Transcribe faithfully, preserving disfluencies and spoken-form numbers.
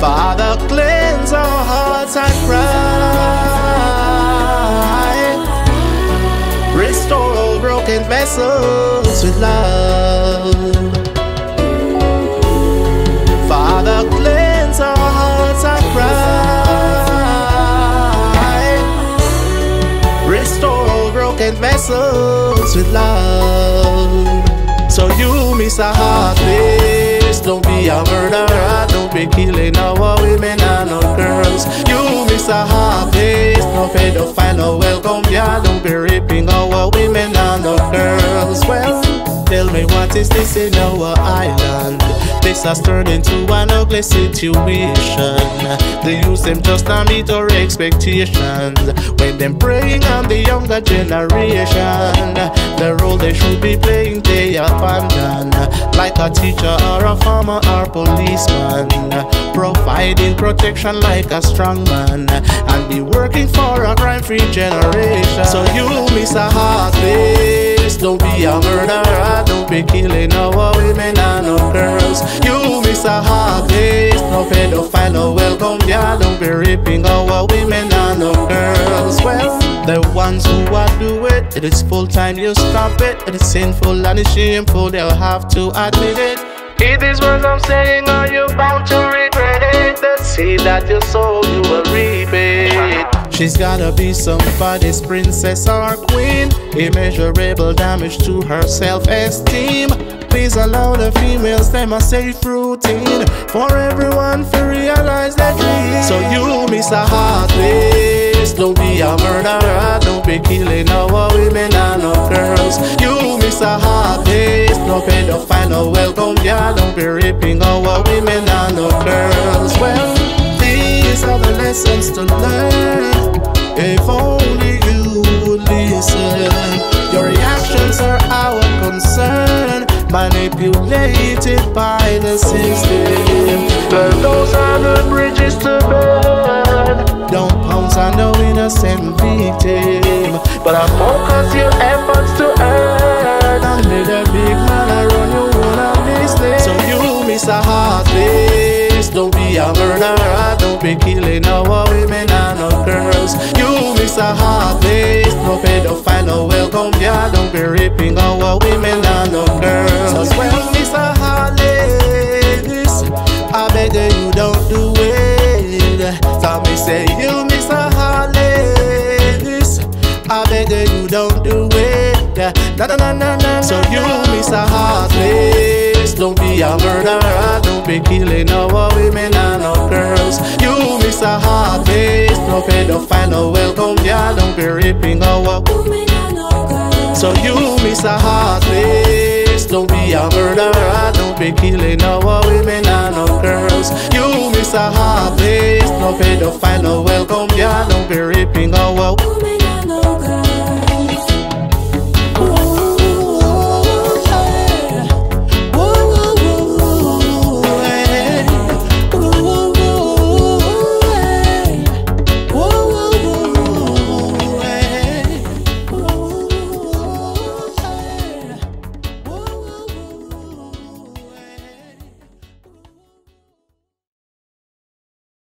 Father, cleanse our hearts, I cry. Restore all broken vessels with love. Father, cleanse our hearts, I cry. Restore all broken vessels with love. So you, Mister Heartless, don't be a murderer, don't be killing our women and our girls. You, Mister Heartless, no pedophile, no welcome, yeah, don't be raping our women and our girls. Well, tell me what is this in our island? This has turned into an ugly situation. They use them just to meet our expectations when them preying on the younger generation. The role they should be playing they abandon, like a teacher or a farmer or policeman, providing protection like a strong man, and be working for a crime-free generation. So you, Mister Heartless, don't be a murderer, don't be killing our women and our girls. You, Mister Heartless, no pedophile, no welcome, yeah, don't be raping our women and our girls. Well, the ones who are do it, it is full time, you stop it. It is sinful and it's shameful, they'll have to admit it. If these words I'm saying are you bound to regret it? The seed that you sow, you will reap it. She's gotta be somebody's princess or queen. Immeasurable damage to her self-esteem. Please allow the females them a safe routine for everyone to realize their dream. So you, Mister Heartless, don't be a murderer, don't be killing our women and our girls. You, Mister Heartless, no pedophile, no welcome, yeah, don't be raping our women and our girls. Well, these are the lessons to learn, if only you would listen. Your reactions are our concern, manipulated by the system. But those are the bridges to burn. Don't pounce on the innocent victim, but I focus your efforts to earn. Under the big man, I run you one of these days. So you, Mister Heartless, don't be a murderer, don't be killing our women and our girls. You, Mister Heartless, no pedophile, no welcome, yeah, don't be raping our women and our girls. So well, Mister Heartless, I beg that you don't do it. So me say you, Mister Heartless, I beg that you don't do it. Na na na na na. So you, Mister Heartless, don't be a murderer, don't be killing our women and our girls. You, Mister Heartless, no pedophile, no welcome, yeah, don't be raping our women and our girls. So you, Mister Heartless, don't be a murderer, don't be killing our women and our girls. You, Mister Heartless, no pedophile, no welcome, yeah, don't be raping our women.